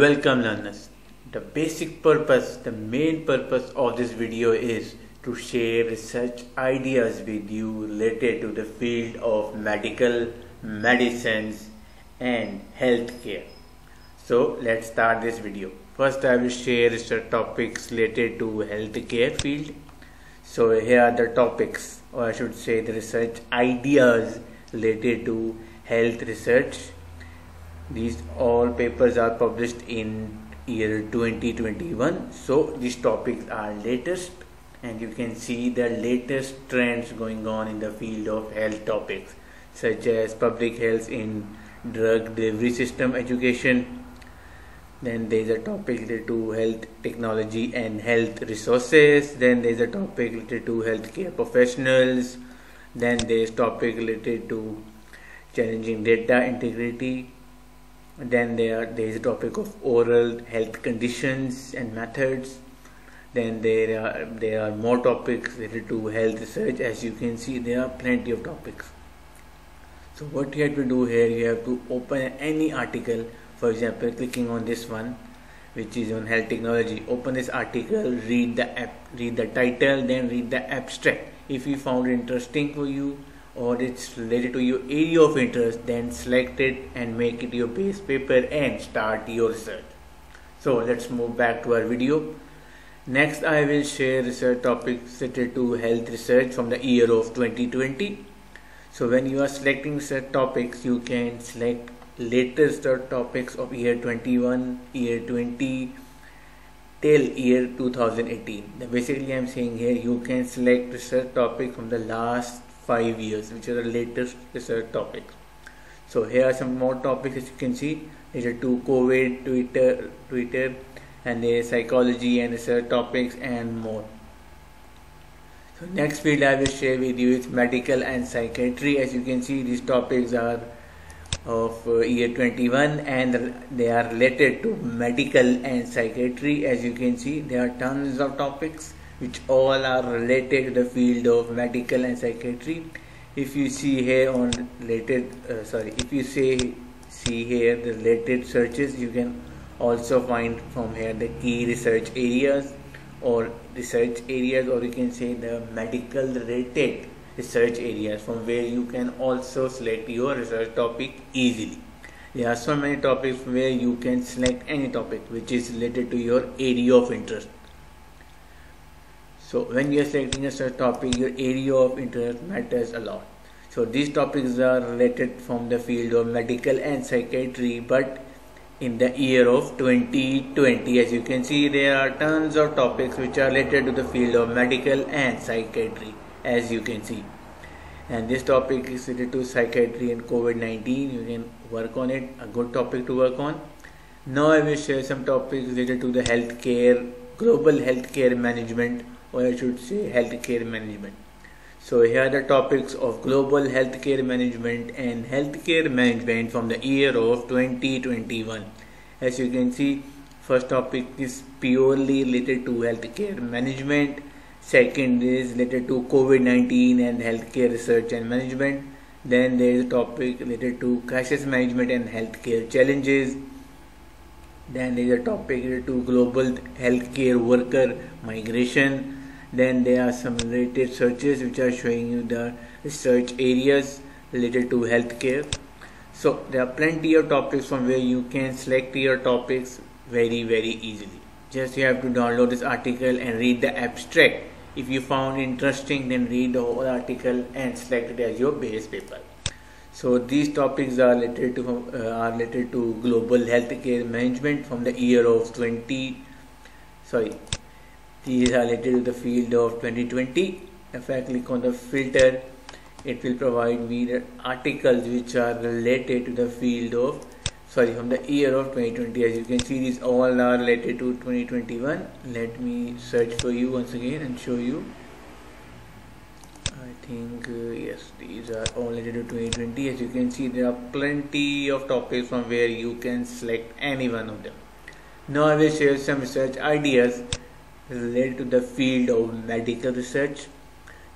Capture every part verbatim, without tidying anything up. Welcome learners. The basic purpose, the main purpose of this video is to share research ideas with you related to the field of medical, medicines and healthcare. So let's start this video. First I will share research topics related to healthcare field. So here are the topics, or I should say the research ideas related to health research. These all papers are published in year twenty twenty-one, so these topics are latest and you can see the latest trends going on in the field of health topics, such as public health in drug delivery system education. Then there is a topic related to health technology and health resources. Then there is a topic related to healthcare professionals. Then there is topic related to challenging data integrity. Then there, there is a topic of oral health conditions and methods. Then there are, there are more topics related to health research. As you can see, there are plenty of topics. So what you have to do here, you have to open any article. For example, clicking on this one, which is on health technology. Open this article, read the app, read the title, then read the abstract. If you found it interesting for you, or it's related to your area of interest, then select it and make it your base paper and start your research. So let's move back to our video. Next I will share research topics related to health research from the year of twenty twenty. So when you are selecting research topics, you can select latest topics of year twenty-one, year twenty till year two thousand eighteen. Now basically I am saying here you can select research topic from the last five years, which are the latest research topics. So here are some more topics, as you can see, related to COVID, Twitter, Twitter, and their psychology and research topics and more. So next field I will share with you is medical and psychiatry. As you can see, these topics are of uh, year twenty-one and they are related to medical and psychiatry. As you can see, there are tons of topics which all are related to the field of medical and psychiatry. If you see here on related, uh, sorry, if you say see here the related searches, you can also find from here the key research areas or research areas, or you can say the medical related research areas, from where you can also select your research topic easily. There are so many topics where you can select any topic which is related to your area of interest. So when you are selecting a research topic, your area of interest matters a lot. So these topics are related from the field of medical and psychiatry, but in the year of twenty twenty, as you can see, there are tons of topics which are related to the field of medical and psychiatry, as you can see. And this topic is related to psychiatry and COVID nineteen. You can work on it, a good topic to work on. Now I will share some topics related to the healthcare, global healthcare management, or I should say healthcare management. So here are the topics of global healthcare management and healthcare management from the year of twenty twenty-one. As you can see, first topic is purely related to healthcare management. Second is related to COVID nineteen and healthcare research and management. Then there is a topic related to crisis management and healthcare challenges. Then there is a topic related to global healthcare worker migration. Then there are some related searches which are showing you the research areas related to healthcare. So there are plenty of topics from where you can select your topics very very easily. Just you have to download this article and read the abstract. If you found it interesting, then read the whole article and select it as your base paper. So these topics are related to uh, are related to global healthcare management from the year of twenty sorry. These are related to the field of twenty twenty. If I click on the filter, it will provide me the articles which are related to the field of, sorry, from the year of twenty twenty. As you can see, these all are related to twenty twenty-one. Let me search for you once again and show you. I think, uh, yes, these are all related to twenty twenty. As you can see, there are plenty of topics from where you can select any one of them. Now I will share some research ideas related to the field of medical research.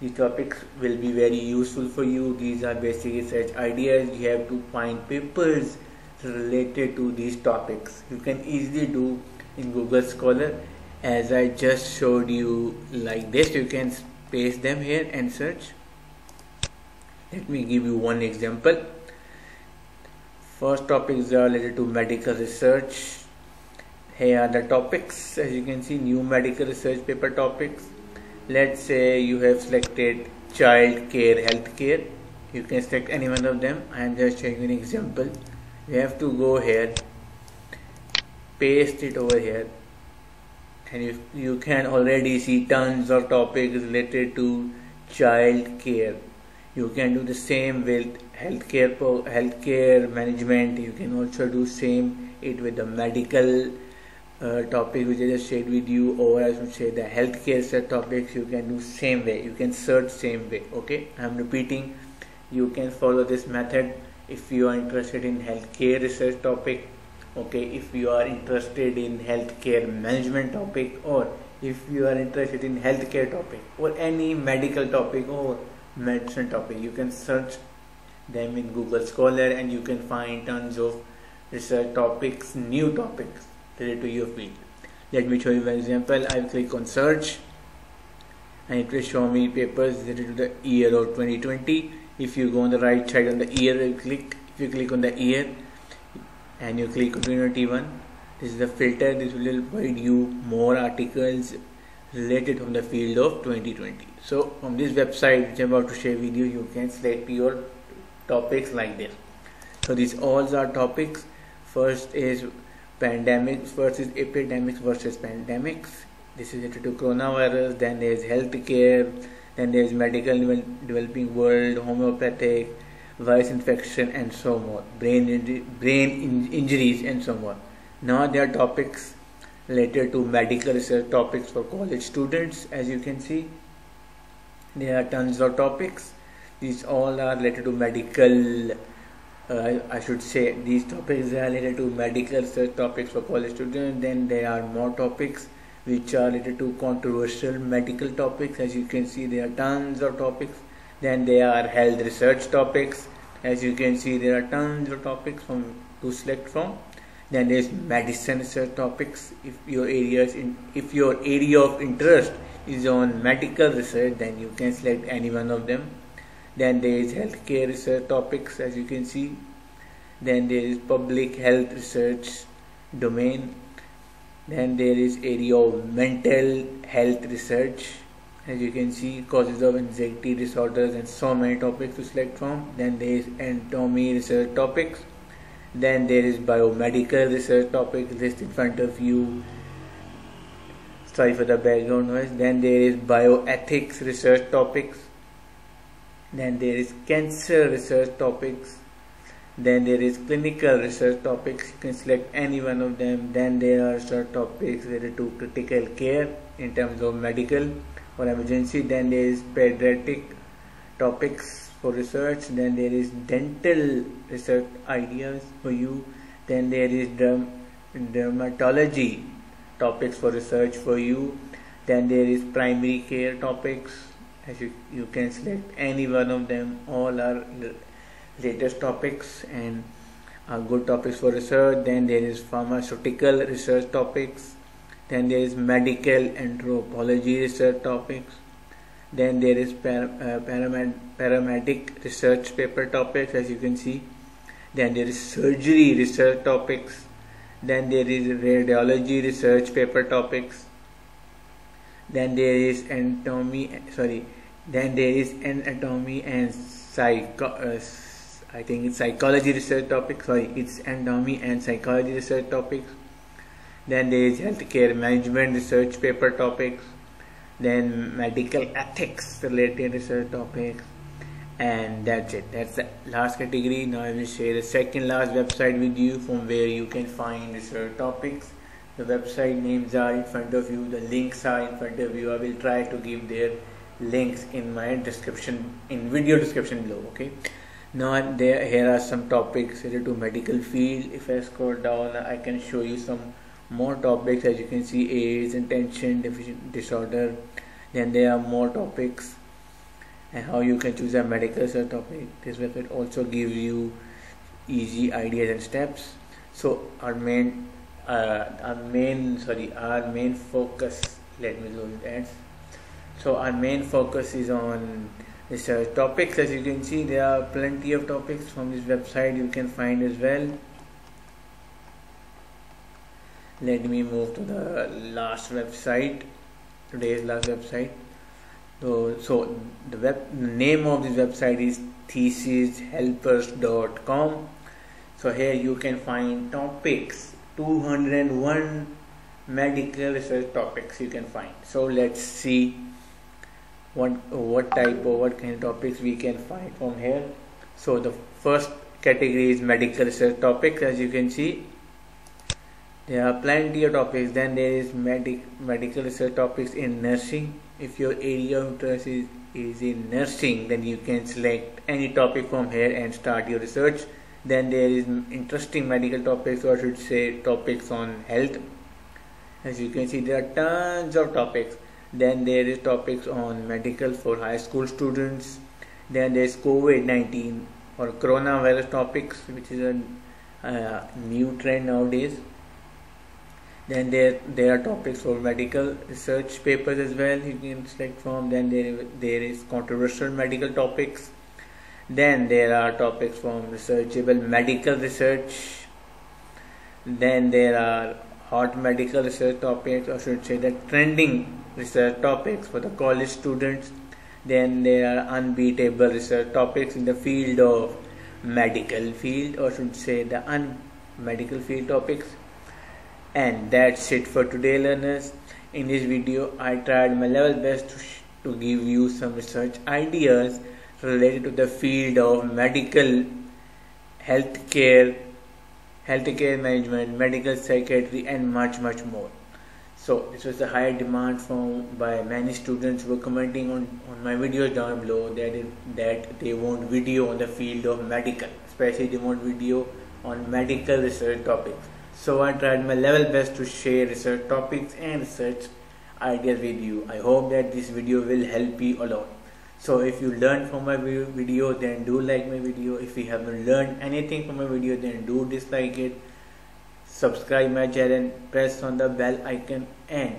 These topics will be very useful for you. These are basic research ideas. You have to find papers related to these topics. You can easily do in Google Scholar, as I just showed you like this. You can paste them here and search. Let me give you one example. First topics are related to medical research. Here are the topics, as you can see, new medical research paper topics. Let's say you have selected child care, health care. You can select any one of them. I am just showing you an example. You have to go here, paste it over here, and you, you can already see tons of topics related to child care. You can do the same with healthcare, healthcare management. You can also do same it with the medical uh, topic which I just shared with you, or I should say the healthcare topics. You can do same way. You can search same way. Okay, I am repeating. You can follow this method if you are interested in healthcare research topic. Okay, if you are interested in healthcare management topic, or if you are interested in healthcare topic, or any medical topic or medicine topic, you can search them in Google Scholar and you can find tons of research topics, new topics related to your field. Let me show you an example. I will click on search and it will show me papers related to the year of twenty twenty. If you go on the right side on the year, you click. If you click on the year and you click on twenty twenty-one, this is the filter. This will provide you more articles related from the field of twenty twenty. So on this website which I am about to share with you, you can select your topics like this. So these all are topics. First is pandemics versus epidemics versus pandemics. This is related to coronavirus. Then there is healthcare. Then there is medical developing world, homeopathic, virus infection, and so more. Brain injury, brain in injuries, and so more. Now there are topics related to medical research topics for college students. As you can see, there are tons of topics. These all are related to medical. Uh, I should say these topics are related to medical research topics for college students. Then there are more topics which are related to controversial medical topics. As you can see, there are tons of topics. Then there are health research topics. As you can see, there are tons of topics from to select from. Then there is medicine research topics. If your areas in if your area of interest is on medical research, then you can select any one of them. Then there is healthcare research topics, as you can see. Then there is public health research domain. Then there is area of mental health research, as you can see, causes of anxiety disorders, and so many topics to select from. Then there is anatomy research topics. Then there is biomedical research topics list in front of you. Sorry for the background noise. Then there is bioethics research topics. Then there is cancer research topics. Then there is clinical research topics. You can select any one of them. Then there are research topics related to critical care in terms of medical or emergency. Then there is pediatric topics for research. Then there is dental research ideas for you. Then there is derm dermatology topics for research for you. Then there is primary care topics. As you, you can select any one of them. All are latest topics and are good topics for research. Then there is pharmaceutical research topics. Then there is medical anthropology research topics. Then there is para, uh, paramed, paramedic research paper topics, as you can see. Then there is surgery research topics. Then there is radiology research paper topics. Then there is anatomy, sorry, then there is anatomy and psycho. Uh, I think it's psychology research topics. Sorry, it's anatomy and psychology research topics. Then there is healthcare management research paper topics. Then medical ethics related research topics. And that's it. That's the last category. Now I will share the second last website with you from where you can find research topics. The website names are in front of you. The links are in front of you. I will try to give their links in my description, in video description below. Okay. Now there here are some topics related to medical field. If I scroll down, I can show you some more topics. As you can see, AIDS and attention deficit disorder. Then there are more topics and how you can choose a medical research topic. This website also gives you easy ideas and steps. So our main uh, our main sorry our main focus, let me close that. So our main focus is on research topics. As you can see, there are plenty of topics from this website you can find as well. Let me move to the last website, today's last website. So, so the web the name of this website is thesis helpers dot com. So here you can find topics, two hundred and one medical research topics you can find. So let's see what what type or what kind of topics we can find from here. So the first category is medical research topics. As you can see, there are plenty of topics. Then there is medic medical research topics in nursing. If your area of interest is, is in nursing, then you can select any topic from here and start your research. Then there is interesting medical topics, or I should say topics on health. As you can see, there are tons of topics. Then there is topics on medical for high school students. Then there is COVID nineteen or coronavirus topics, which is a uh, new trend nowadays. Then there there are topics for medical research papers as well you can select from. Then there there is controversial medical topics. Then there are topics from researchable medical research. Then there are hot medical research topics, or should say the trending research topics for the college students. Then there are unbeatable research topics in the field of medical field, or should say the un medical field topics. And that's it for today, learners. In this video, I tried my level best to, sh to give you some research ideas related to the field of medical, healthcare, healthcare management, medical psychiatry, and much, much more. So this was the high demand from by many students who were commenting on, on my videos down below that, it, that they want video on the field of medical, especially they want video on medical research topics. So I tried my level best to share research topics and research ideas with you. I hope that this video will help you a lot. So if you learned from my video, then do like my video. If you haven't learned anything from my video, then do dislike it. Subscribe my channel, press on the bell icon, and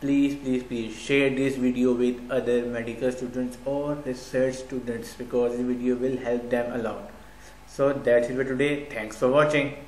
please, please, please share this video with other medical students or research students, because this video will help them a lot. So that's it for today. Thanks for watching.